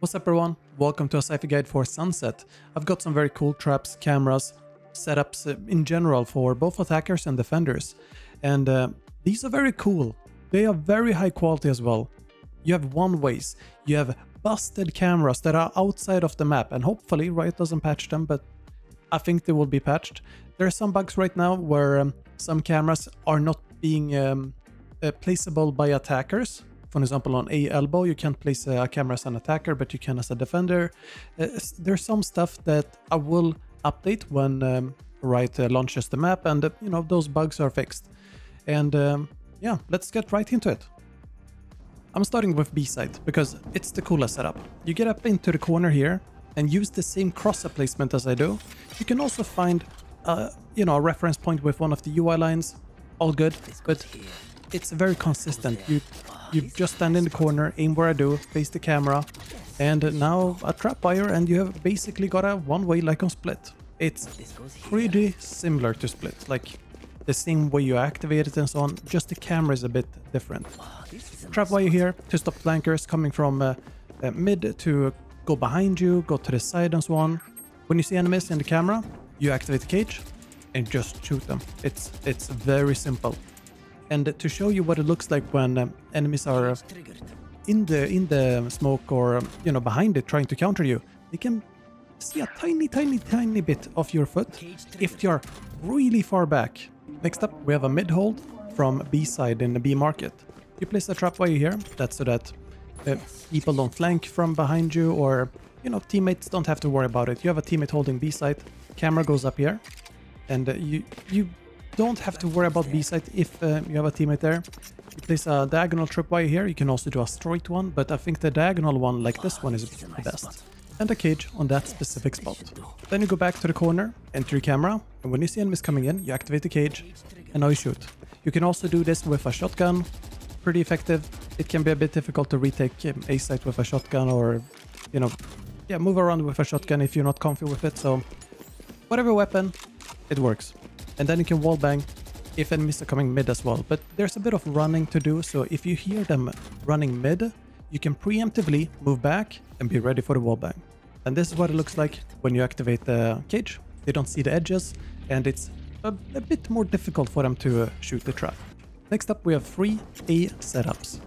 What's up everyone, welcome to a Cypher guide for Sunset. I've got some very cool traps, cameras, setups in general for both attackers and defenders. And these are very cool. They are very high quality as well. You have one-ways, you have busted cameras that are outside of the map, and hopefully Riot doesn't patch them, but I think they will be patched. There are some bugs right now where some cameras are not being placeable by attackers. For example, on A elbow, you can't place a camera as an attacker, but you can as a defender. There's some stuff that I will update when Riot launches the map, and you know, those bugs are fixed. And yeah, let's get right into it. I'm starting with B site because it's the coolest setup. You get up into the corner here and use the same cross up placement as I do. You can also find you know, a reference point with one of the UI lines. All good, but it's very consistent. You just stand in the corner, aim where I do, face the camera, and now a trap wire, and you have basically got a one-way like on Split. It's pretty similar to Split, like the same way you activate it and so on, just the camera is a bit different. Trap wire here to stop flankers coming from mid to go behind you, go to the side and so on. When you see enemies in the camera, you activate the cage and just shoot them. It's very simple. And to show you what it looks like when enemies are in the smoke or, you know, behind it trying to counter you, they can see a tiny bit of your foot if you're really far back. Next up, we have a mid hold from B side in the B market. You place a trap wire here, that's so that people don't flank from behind you, or, you know, teammates don't have to worry about it. You have a teammate holding B side, camera goes up here, and you don't have to worry about B-site if you have a teammate there. You place a diagonal tripwire here. You can also do a straight one, but I think the diagonal one like this one is the best. And a cage on that specific spot. Then you go back to the corner, enter your camera, and when you see enemies coming in, you activate the cage, and now you shoot. You can also do this with a shotgun. Pretty effective. It can be a bit difficult to retake A-site with a shotgun, or, you know, yeah, move around with a shotgun if you're not comfy with it, so whatever weapon, it works. And then you can wallbang if enemies are coming mid as well. But there's a bit of running to do, so if you hear them running mid, you can preemptively move back and be ready for the wallbang. And this is what it looks like when you activate the cage. They don't see the edges, and it's a bit more difficult for them to shoot the trap. Next up, we have 3A setups.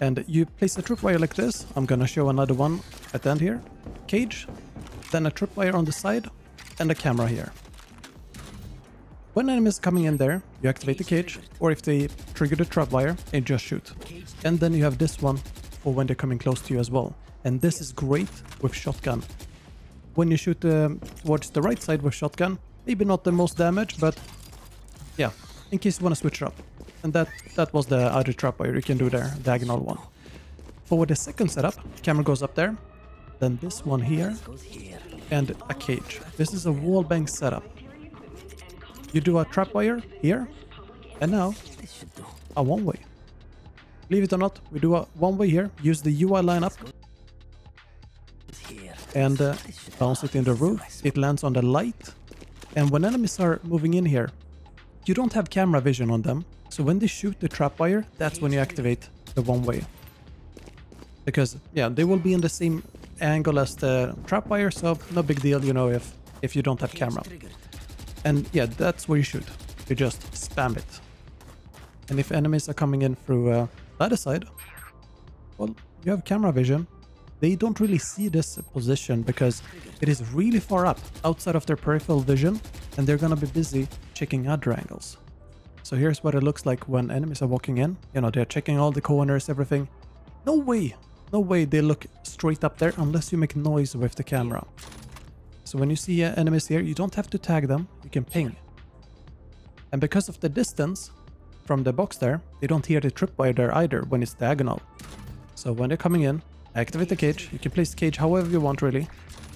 And you place a tripwire like this. I'm gonna show another one at the end here. Cage, then a tripwire on the side, and a camera here. When enemies are coming in there, you activate the cage, or if they trigger the trap wire, and just shoot. And then you have this one for when they're coming close to you as well. And this is great with shotgun. When you shoot towards the right side with shotgun, maybe not the most damage, but yeah, in case you want to switch it up. And that was the other trap wire you can do there, diagonal one. For the second setup, camera goes up there, then this one here, and a cage. This is a wallbang setup. You do a trap wire here, and now a one-way. Believe it or not, we do a one-way here, use the UI lineup, and bounce it in the roof. It lands on the light, and when enemies are moving in here, you don't have camera vision on them, so when they shoot the trap wire, that's when you activate the one-way. Because, yeah, they will be in the same angle as the trap wire, so no big deal, you know, if you don't have camera. And yeah, that's where you shoot. You just spam it. And if enemies are coming in through the other side, well, you have camera vision. They don't really see this position because it is really far up outside of their peripheral vision, and they're gonna be busy checking other angles. So here's what it looks like when enemies are walking in. You know, they're checking all the corners, everything. No way! No way they look straight up there unless you make noise with the camera. So when you see enemies here, you don't have to tag them, you can ping. And because of the distance from the box there, they don't hear the tripwire there either when it's diagonal. So when they're coming in, activate the cage, you can place the cage however you want really,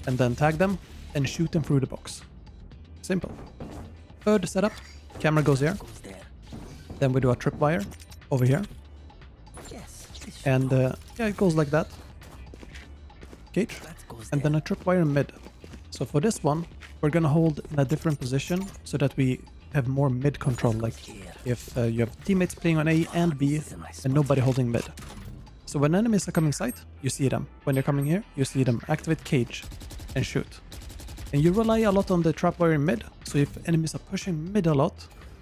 and then tag them and shoot them through the box. Simple. Third setup, camera goes here. Then we do a tripwire over here. And yeah, it goes like that. Cage, and then a tripwire mid. So for this one, we're gonna hold in a different position so that we have more mid control, like if you have teammates playing on A and B and nobody holding mid. So when enemies are coming sight, you see them. When they're coming here, you see them. Activate cage and shoot. And you rely a lot on the trap wire in mid. So if enemies are pushing mid a lot,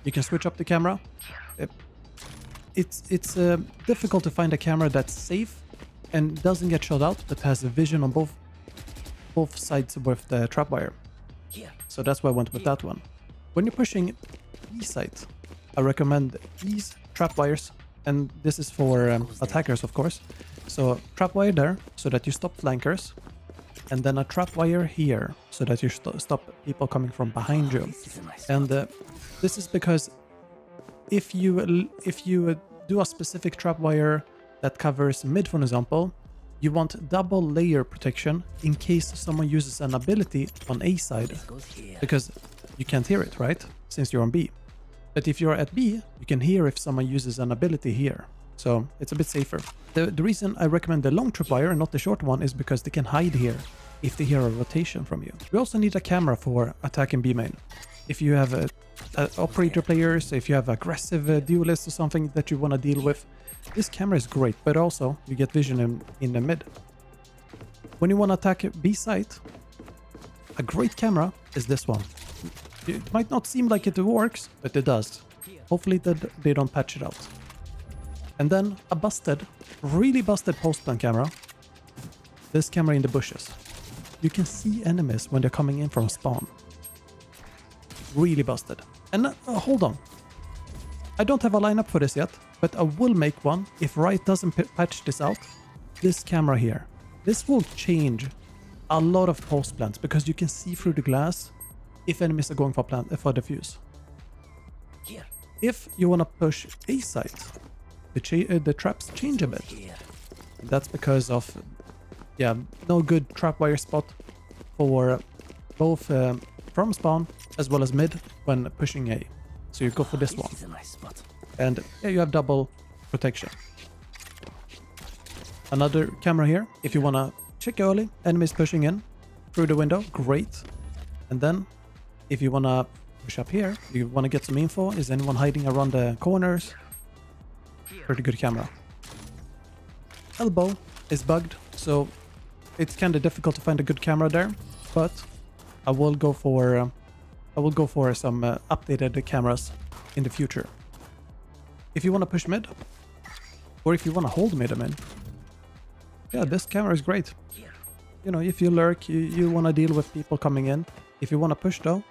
you can switch up the camera. It's difficult to find a camera that's safe and doesn't get shot out, but has a vision on both sides with the trap wire. So that's why I went with that one. When you're pushing E site, I recommend these trap wires, and this is for attackers, of course. So trap wire there, so that you stop flankers, and then a trap wire here, so that you stop people coming from behind you. And this is because if you do a specific trap wire that covers mid, for example, you want double layer protection in case someone uses an ability on A side, because you can't hear it, right? Since you're on B. But if you're at B, you can hear if someone uses an ability here. So it's a bit safer. The reason I recommend the long tripwire and not the short one is because they can hide here if they hear a rotation from you. We also need a camera for attacking B main. If you have operator players, if you have aggressive duelists or something that you want to deal with, this camera is great, but also you get vision in the mid. When you want to attack B site, a great camera is this one. It might not seem like it works, but it does. Hopefully they don't patch it out. And then a busted, really busted post-plan camera. This camera in the bushes. You can see enemies when they're coming in from spawn. Really busted. And hold on. I don't have a lineup for this yet, but I will make one if Riot doesn't patch this out. This camera here. This will change a lot of post-plans because you can see through the glass if enemies are going for plant for defuse. If you want to push A site, the traps change a bit. That's because of no good trap wire spot for both from spawn as well as mid when pushing A. So you go for this one, and you have double protection. Another camera here. If you want to check early, enemies pushing in through the window, great. And then, if you want to push up here, you want to get some info. Is anyone hiding around the corners? Pretty good camera. Elbow is bugged, so it's kind of difficult to find a good camera there. But I will go for some updated cameras in the future. If you want to push mid, or if you want to hold mid, this camera is great. You know, if you lurk, you want to deal with people coming in. If you want to push though,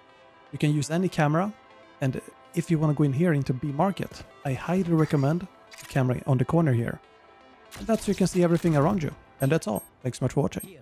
you can use any camera. And if you want to go in here into B market, I highly recommend the camera on the corner here. And that's so you can see everything around you. And that's all. Thanks so much for watching.